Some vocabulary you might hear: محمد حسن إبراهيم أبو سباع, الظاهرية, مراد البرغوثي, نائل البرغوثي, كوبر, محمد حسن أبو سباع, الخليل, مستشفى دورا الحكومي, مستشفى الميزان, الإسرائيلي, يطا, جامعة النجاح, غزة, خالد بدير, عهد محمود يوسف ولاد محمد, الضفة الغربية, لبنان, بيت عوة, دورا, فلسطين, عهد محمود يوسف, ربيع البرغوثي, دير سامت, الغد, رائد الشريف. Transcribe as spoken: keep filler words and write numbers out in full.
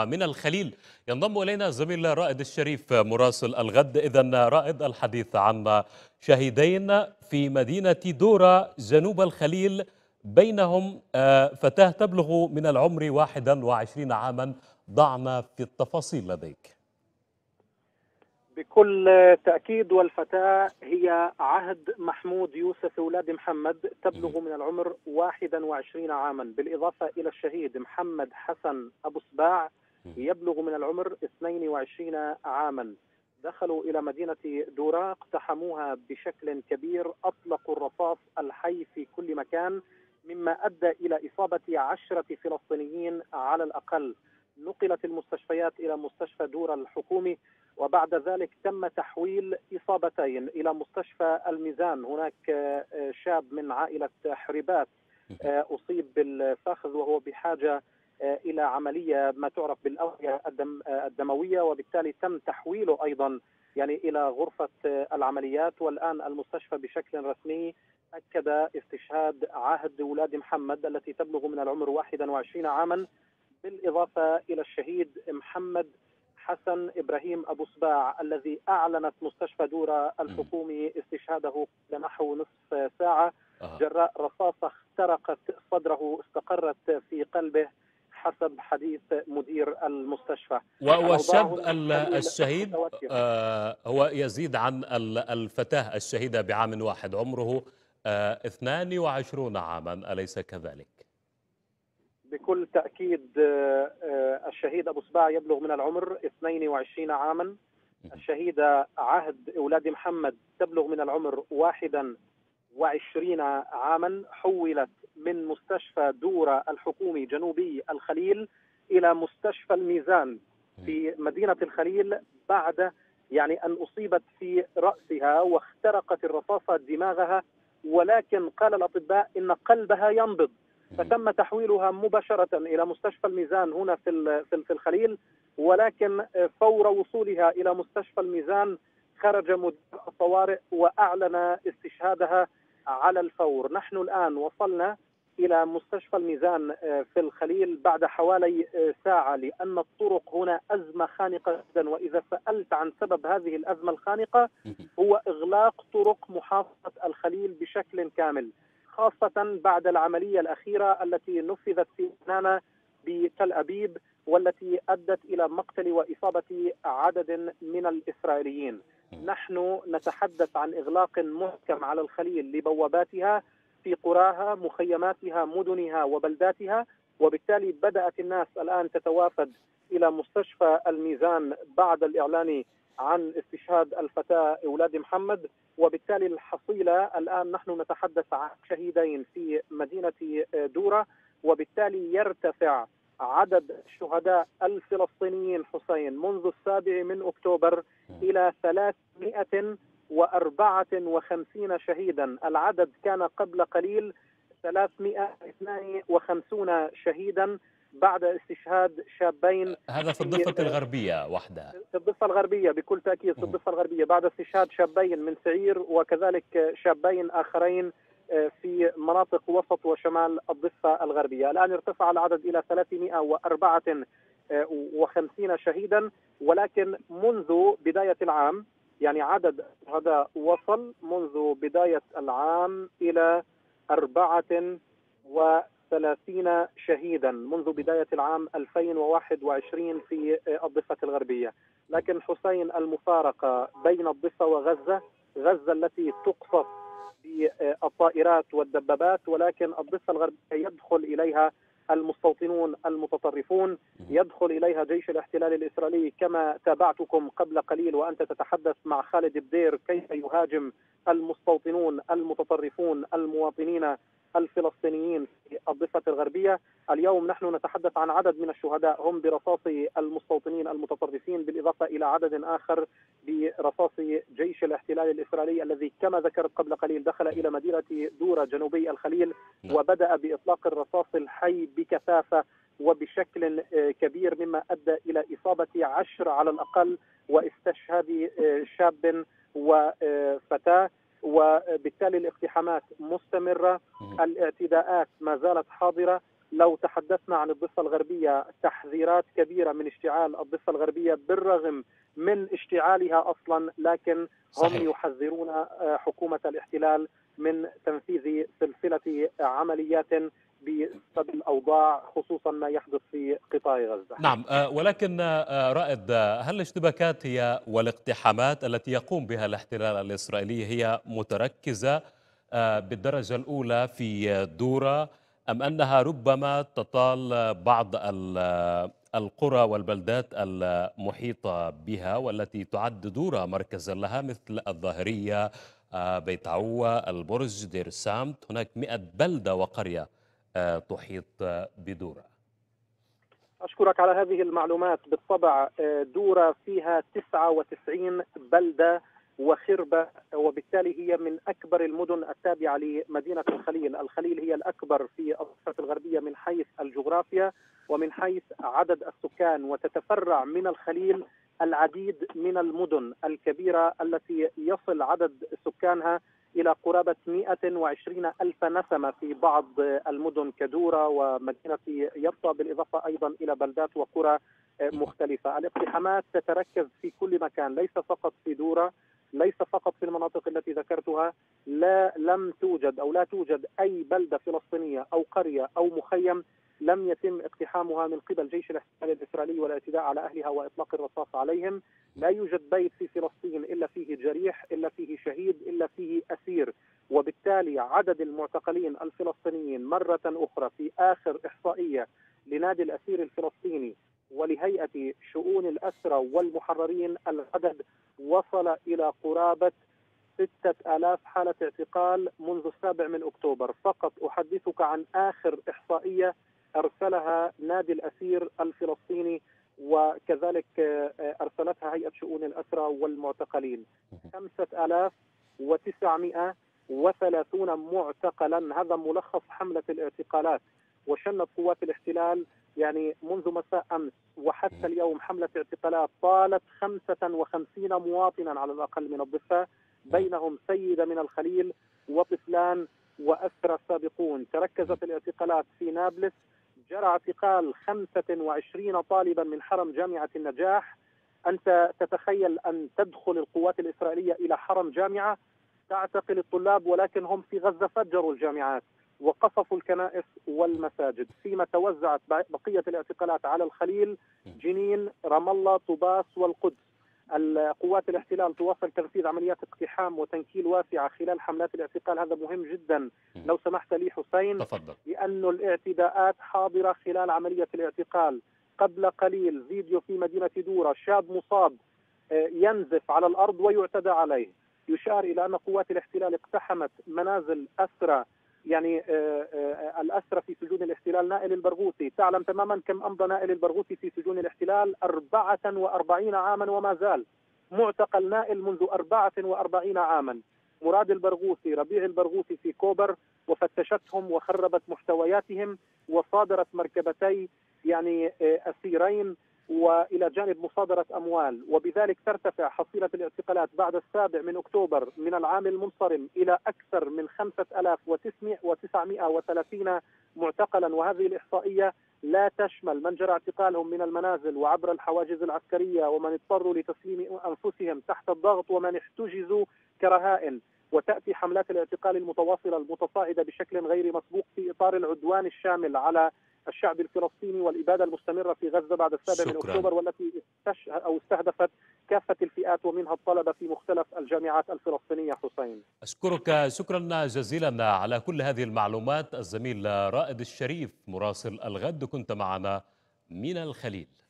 من الخليل ينضم إلينا زميل رائد الشريف مراسل الغد. إذن رائد، الحديث عن شهيدين في مدينة دورا جنوب الخليل، بينهم فتاة تبلغ من العمر واحد وعشرين عاما. ضعنا في التفاصيل لديك. بكل تأكيد، والفتاة هي عهد محمود يوسف ولاد محمد، تبلغ من العمر واحد وعشرين عاما، بالإضافة إلى الشهيد محمد حسن أبو سباع يبلغ من العمر اثنين وعشرين عاما. دخلوا إلى مدينة دورا، اقتحموها بشكل كبير، أطلقوا الرصاص الحي في كل مكان، مما أدى إلى إصابة عشرة فلسطينيين على الأقل. نقلت المستشفيات إلى مستشفى دورا الحكومي، وبعد ذلك تم تحويل إصابتين إلى مستشفى الميزان. هناك شاب من عائلة حربات أصيب بالفخذ وهو بحاجة إلى عملية ما تعرف بالأوعية الدم الدموية، وبالتالي تم تحويله أيضا يعني إلى غرفة العمليات. والآن المستشفى بشكل رسمي أكد استشهاد عهد ولاد محمد التي تبلغ من العمر واحد وعشرين عاما، بالإضافة إلى الشهيد محمد حسن إبراهيم أبو سباع الذي أعلنت مستشفى دورا الحكومي استشهاده نحو نصف ساعة جراء رصاصة اخترقت صدره استقرت في قلبه حسب حديث مدير المستشفى. والشاب الشهيد آه هو يزيد عن الفتاة الشهيدة بعام واحد، عمره آه اثنين وعشرين عاما، أليس كذلك؟ بكل تأكيد الشهيد أبو سباع يبلغ من العمر اثنين وعشرين عاما، الشهيدة عهد أولاد محمد تبلغ من العمر واحد وعشرين عاما. حولت من مستشفى دورا الحكومي جنوبي الخليل إلى مستشفى الميزان في مدينة الخليل، بعد يعني أن أصيبت في رأسها واخترقت الرصاصة دماغها، ولكن قال الأطباء إن قلبها ينبض، فتم تحويلها مباشرة إلى مستشفى الميزان هنا في في الخليل. ولكن فور وصولها إلى مستشفى الميزان خرج مدير الطوارئ وأعلن استشهادها على الفور. نحن الآن وصلنا إلى مستشفى الميزان في الخليل بعد حوالي ساعة، لأن الطرق هنا أزمة خانقة جدا، وإذا سألت عن سبب هذه الأزمة الخانقة هو إغلاق طرق محافظة الخليل بشكل كامل، خاصة بعد العملية الأخيرة التي نفذت في لبنان بتل أبيب، والتي أدت إلى مقتل وإصابة عدد من الإسرائيليين. نحن نتحدث عن إغلاق محكم على الخليل لبواباتها في قراها، مخيماتها، مدنها وبلداتها، وبالتالي بدأت الناس الآن تتوافد إلى مستشفى الميزان بعد الإعلان عن استشهاد الفتاة أولاد محمد. وبالتالي الحصيلة الآن نحن نتحدث عن شهيدين في مدينة دورا، وبالتالي يرتفع عدد الشهداء الفلسطينيين حسين منذ السابع من أكتوبر إلى ثلاثمئة وأربعة وخمسين شهيدا. العدد كان قبل قليل ثلاثمئة واثنين وخمسين شهيدا بعد استشهاد شابين. هذا في الضفة الغربية وحدها، في الضفة الغربية بكل تأكيد، في الضفة الغربية بعد استشهاد شابين من سعير، وكذلك شابين آخرين في مناطق وسط وشمال الضفة الغربية. الآن ارتفع العدد إلى ثلاثمئة وأربعة وخمسين شهيدا، ولكن منذ بداية العام يعني عدد هذا وصل منذ بداية العام إلى أربعة وثلاثين شهيدا منذ بداية العام ألفين وواحد وعشرين في الضفة الغربية. لكن حسين المفارقة بين الضفة وغزة، غزة التي تقصف بالطائرات والدبابات، ولكن الضفة الغربية يدخل إليها المستوطنون المتطرفون، يدخل إليها جيش الاحتلال الإسرائيلي، كما تابعتكم قبل قليل وأنت تتحدث مع خالد بدير كيف يهاجم المستوطنون المتطرفون المواطنين الفلسطينيين في الضفة الغربية. اليوم نحن نتحدث عن عدد من الشهداء هم برصاص المستوطنين المتطرفين، بالإضافة إلى عدد آخر برصاص جيش الاحتلال الإسرائيلي الذي كما ذكرت قبل قليل دخل إلى مدينة دورا جنوبي الخليل وبدأ بإطلاق الرصاص الحي بكثافة وبشكل كبير، مما أدى إلى إصابة عشر على الأقل واستشهاد شاب وفتاة. وبالتالي الاقتحامات مستمرة، الاعتداءات ما زالت حاضرة، لو تحدثنا عن الضفة الغربية، تحذيرات كبيرة من اشتعال الضفة الغربية بالرغم من اشتعالها أصلا، لكن صحيح. هم يحذرون حكومة الاحتلال من تنفيذ سلسلة عمليات بسبب الأوضاع، خصوصا ما يحدث في قطاع غزة. نعم، ولكن رائد، هل الاشتباكات هي والاقتحامات التي يقوم بها الاحتلال الإسرائيلي هي متركزة بالدرجة الأولى في دورا، أم أنها ربما تطال بعض القرى والبلدات المحيطة بها والتي تعد دورا مركزا لها، مثل الظاهرية، بيت عوة، البرج، دير سامت؟ هناك مئة بلدة وقرية تحيط بدورا. أشكرك على هذه المعلومات. بالطبع دورا فيها تسعة وتسعين بلدة وخربة، وبالتالي هي من أكبر المدن التابعة لمدينة الخليل. الخليل هي الأكبر في الضفة الغربية من حيث الجغرافيا ومن حيث عدد السكان، وتتفرع من الخليل العديد من المدن الكبيرة التي يصل عدد سكانها إلى قرابة مئة وعشرين ألف نسمة في بعض المدن كدورا ومدينة يبطا، بالإضافة أيضا إلى بلدات وقرى مختلفة. الاقتحامات تتركز في كل مكان، ليس فقط في دورا، ليس فقط في المناطق التي ذكرتها. لا لم توجد أو لا توجد أي بلدة فلسطينية أو قرية أو مخيم لم يتم اقتحامها من قبل جيش الاحتلال الإسرائيلي والاعتداء على أهلها وإطلاق الرصاص عليهم. لا يوجد بيت في فلسطين إلا فيه جريح، إلا فيه شهيد، إلا فيه أسير. وبالتالي عدد المعتقلين الفلسطينيين مرة أخرى في آخر إحصائية لنادي الأسير الفلسطيني ولهيئة شؤون الأسرى والمحررين، العدد وصل إلى قرابة ستة آلاف حالة اعتقال منذ السابع من أكتوبر. فقط أحدثك عن آخر إحصائية أرسلها نادي الأسير الفلسطيني، وكذلك أرسلتها هيئة شؤون الأسرى والمعتقلين. خمسة آلاف وتسعمائة وثلاثون معتقلا، هذا ملخص حملة الاعتقالات. وشنت قوات الاحتلال يعني منذ مساء أمس وحتى اليوم حملة اعتقالات طالت خمسة وخمسين مواطنا على الأقل من الضفة، بينهم سيدة من الخليل وطفلان وأسرى سابقون. تركزت الاعتقالات في نابلس، جرى اعتقال خمسة وعشرين طالبا من حرم جامعة النجاح. أنت تتخيل أن تدخل القوات الإسرائيلية إلى حرم جامعة تعتقل الطلاب، ولكن هم في غزة فجروا الجامعات وقصفوا الكنائس والمساجد. فيما توزعت بقية الاعتقالات على الخليل، جنين، رام الله، طوباس والقدس. القوات الاحتلال تواصل تنفيذ عمليات اقتحام وتنكيل واسعة خلال حملات الاعتقال. هذا مهم جدا لو سمحت لي حسين، تفضل. لأن الاعتداءات حاضرة خلال عملية الاعتقال. قبل قليل فيديو في مدينة دورا، شاب مصاب ينزف على الأرض ويعتدى عليه. يشار إلى أن قوات الاحتلال اقتحمت منازل أسرى، يعني الأسرى في سجون الاحتلال. نائل البرغوثي، تعلم تماما كم أمضى نائل البرغوثي في سجون الاحتلال؟ أربعة وأربعين عاما، وما زال معتقل نائل منذ أربعة وأربعين عاما. مراد البرغوثي، ربيع البرغوثي في كوبر، وفتشتهم وخربت محتوياتهم وصادرت مركبتي يعني أسيرين، وإلى جانب مصادرة أموال. وبذلك ترتفع حصيلة الاعتقالات بعد السابع من أكتوبر من العام المنصرم إلى أكثر من خمسة آلاف وتسعمائة وثلاثين معتقلا. وهذه الإحصائية لا تشمل من جرى اعتقالهم من المنازل وعبر الحواجز العسكرية، ومن اضطروا لتسليم أنفسهم تحت الضغط، ومن احتجزوا كرهائن. وتأتي حملات الاعتقال المتواصلة المتصاعدة بشكل غير مسبوق في إطار العدوان الشامل على الشعب الفلسطيني والإبادة المستمرة في غزة بعد السابع من أكتوبر، والتي أو استهدفت كافة الفئات ومنها الطلبة في مختلف الجامعات الفلسطينية. حسين، أشكرك شكرا جزيلا على كل هذه المعلومات. الزميل رائد الشريف مراسل الغد كنت معنا من الخليل.